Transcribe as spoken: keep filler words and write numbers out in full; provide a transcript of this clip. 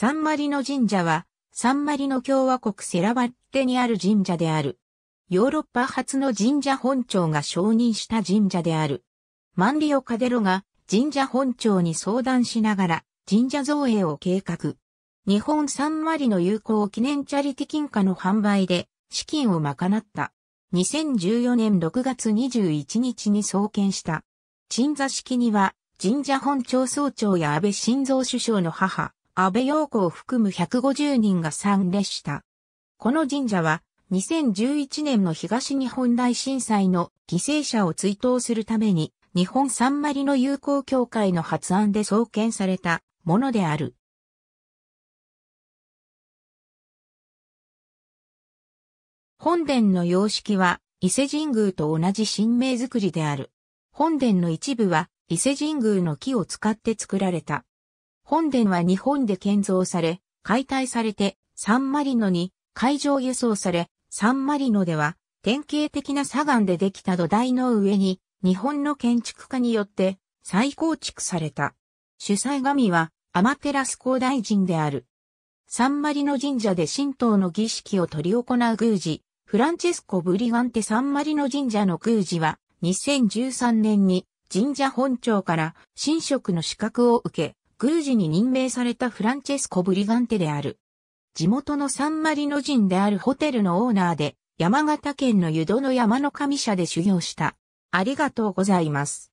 サンマリノ神社は、サンマリノ共和国セラバッテにある神社である。ヨーロッパ初の神社本庁が承認した神社である。マンリオ・カデロが神社本庁に相談しながら神社造営を計画。日本サンマリノ友好記念チャリティ金貨の販売で資金を賄った。にせんじゅうよねんろくがつにじゅういちにちに創建した。鎮座式には神社本庁総長や安倍晋三首相の母、安倍陽子を含むひゃくごじゅうにんが参列した。この神社はにせんじゅういちねんの東日本大震災の犠牲者を追悼するために日本サンマリノ友好協会の発案で創建されたものである。本殿の様式は伊勢神宮と同じ神明造りである。本殿の一部は伊勢神宮の木を使って作られた。本殿は日本で建造され、解体されてサンマリノに海上輸送され、サンマリノでは典型的な砂岩でできた土台の上に日本の建築家によって再構築された。主催神はアマテラス皇大神である。サンマリノ神社で神道の儀式を執り行う宮司、フランチェスコ・ブリガンテ・サンマリノ神社の宮司はにせんじゅうさんねんに神社本庁から神職の資格を受け、宮司に任命されたフランチェスコ・ブリガンテである。地元のサンマリノ人であるホテルのオーナーで、山形県の湯戸の山の神社で修行した。ありがとうございます。